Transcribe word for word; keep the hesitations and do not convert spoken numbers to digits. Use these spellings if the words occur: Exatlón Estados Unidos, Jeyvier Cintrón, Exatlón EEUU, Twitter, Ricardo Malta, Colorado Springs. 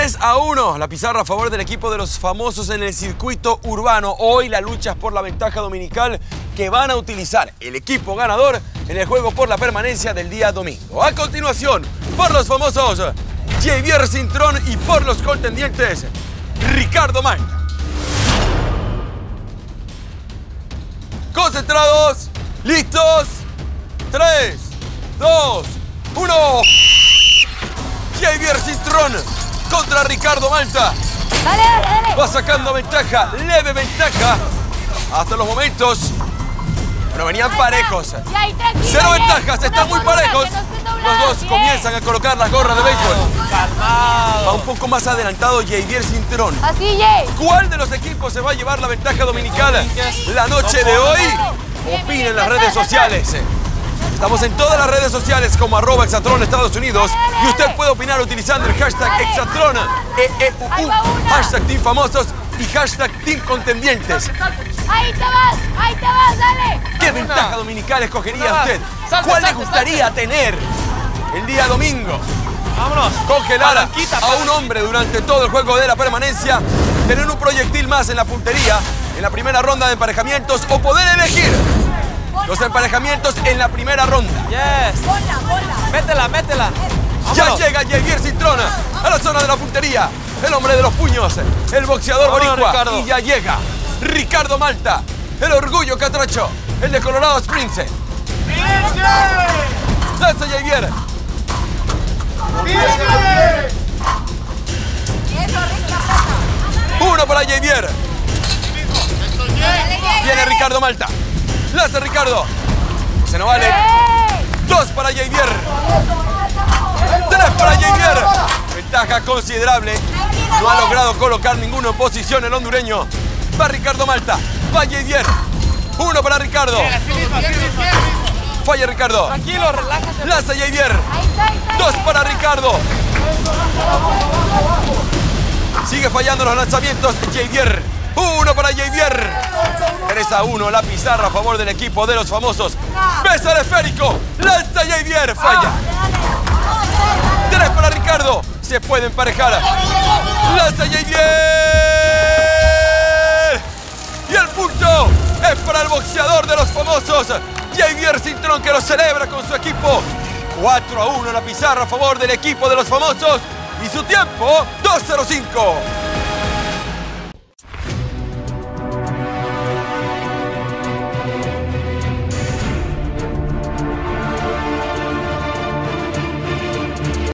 tres a uno, la pizarra a favor del equipo de los famosos en el circuito urbano. Hoy la lucha es por la ventaja dominical que van a utilizar el equipo ganador en el juego por la permanencia del día domingo. A continuación, por los famosos, Jeyvier Cintrón, y por los contendientes, Ricardo Malta. Concentrados, listos, tres, dos, uno. Jeyvier Cintrón contra Ricardo Malta. Dale, dale. Va sacando ventaja, leve ventaja. Hasta los momentos, pero venían parejos. Cero ventajas, están muy parejos. Los dos comienzan a colocar las gorras de béisbol. Calmado. Va un poco más adelantado Jeyvier Cintrón. Así, Jay. ¿Cuál de los equipos se va a llevar la ventaja dominical la noche de hoy? Opinen en las redes sociales. Estamos en todas las redes sociales como arroba Exatlón Estados Unidos, y usted puede opinar utilizando el hashtag Exatlón, E E U U, hashtag Team Famosos y hashtag Team Contendientes. ¡Ahí te vas! ¡Ahí te vas! ¡Dale! ¿Qué ventaja dominical escogería usted? ¿Cuál le gustaría tener el día domingo? ¡Vámonos! Congelar a un hombre durante todo el juego de la permanencia, tener un proyectil más en la puntería en la primera ronda de emparejamientos, o poder elegir los emparejamientos en la primera ronda. Yes. Bola, bola. Métela, métela. Ya llega Jeyvier Cintrón a la zona de la puntería. El hombre de los puños, el boxeador boricua. Y ya llega Ricardo Malta, el orgullo catracho, el de Colorado Springs. ¡Bien, Jey! ¡Lanza, Jeyvier! Uno para Jeyvier. Viene Ricardo Malta. Lanza, Ricardo. Se nos vale. Dos para Jeyvier. Tres para Jeyvier. Ventaja considerable. No ha logrado colocar ninguno en posición el hondureño. Va Ricardo Malta. Va Jeyvier. Uno para Ricardo. Falla Ricardo. Tranquilo, relájate. Lanza Jeyvier. Dos para Ricardo. Sigue fallando los lanzamientos Jeyvier. Uno para Jeyvier. tres a uno, la pizarra a favor del equipo de los famosos. Pesa el esférico. Lanza Jeyvier. Falla. Tres para Ricardo. Se puede emparejar. Lanza Jeyvier. Y el punto es para el boxeador de los famosos, Jeyvier Cintrón, que lo celebra con su equipo. cuatro a uno, la pizarra a favor del equipo de los famosos. Y su tiempo, dos cero cinco.